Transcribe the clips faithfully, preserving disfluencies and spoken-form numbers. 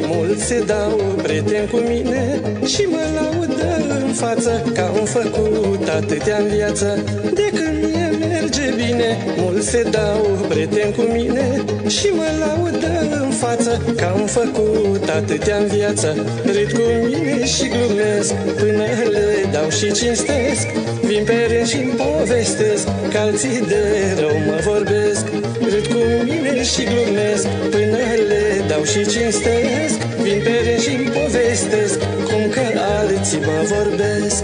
mulți dau prieten cu mine și mă laudă în față că am făcut atâtea în viață. De când mie merge bine, mulți dau prieten cu mine și mă laudă în față că am făcut atâtea în viață. Rid cu mine și glumesc până le dau și cinstesc, vin pe rând și-mi povestesc că alții de rău mă vorbesc. Râd cu mine și glumesc până le dau și cinstesc, vin pe rând și-mi povestesc cum că alții mă vorbesc.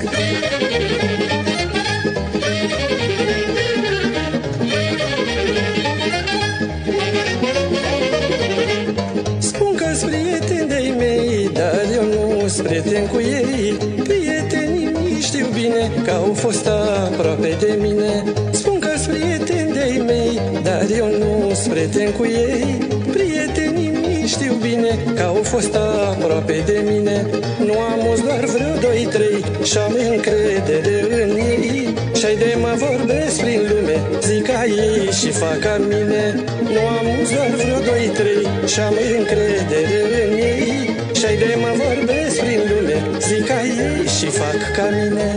Spun că-s prieteni de-ai mei, dar eu nu-s prieten cu ei. Prietenii mei știu bine că au fost aproape de mine. Spun că-s prieteni de-ai mei, dar eu nu-s prieten cu ei. Prietenii mei știu bine că au fost aproape de mine. Nu am uz doar vreo doi, trei și-am încredere în ei. Și-ai de mă vorbesc prin lume, zic a ei și fac a mine. Nu am uz doar vreo doi, trei și-am încredere în ei. Și-ai de mă vorbesc prin lume, zic a ei și fac ca mine.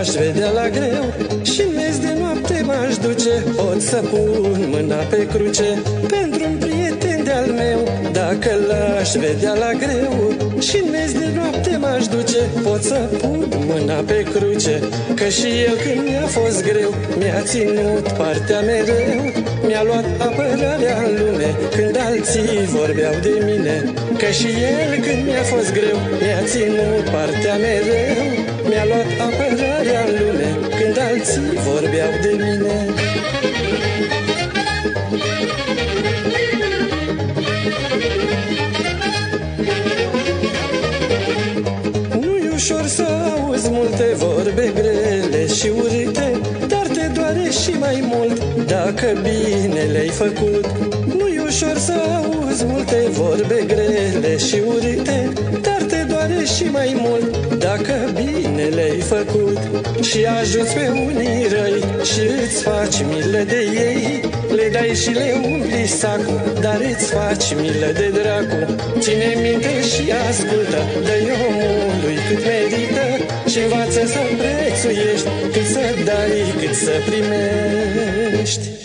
Aș vedea la greu și în mez de noapte m-aș duce, pot să pun mâna pe cruce pentru-un prieten de-al meu. Dacă l-aș vedea la greu și în mez de noapte m-aș duce, pot să pun mâna pe cruce. Că și el când mi-a fost greu, mi-a ținut partea mereu, mi-a luat apărarea în lume când alții vorbeau de mine. Că și el când mi-a fost greu, mi-a ținut partea mereu, mi-a luat apărarea în lume când alții vorbeau de mine. Nu-i ușor să auzi multe vorbe grele și urâte, dar te doare și mai mult dacă bine le-ai făcut. Nu-i ușor să auzi multe vorbe grele și urâte, dar te doare și mai mult dacă bine le-ai făcut. Și ajuți pe unii răi și îți faci milă de ei, le dai și le umpli sacul, dar îți faci milă de dracu. Ține minte și ascultă, dă-i omului cât merită și învață să prețuiești, cât să dai, cât să primești.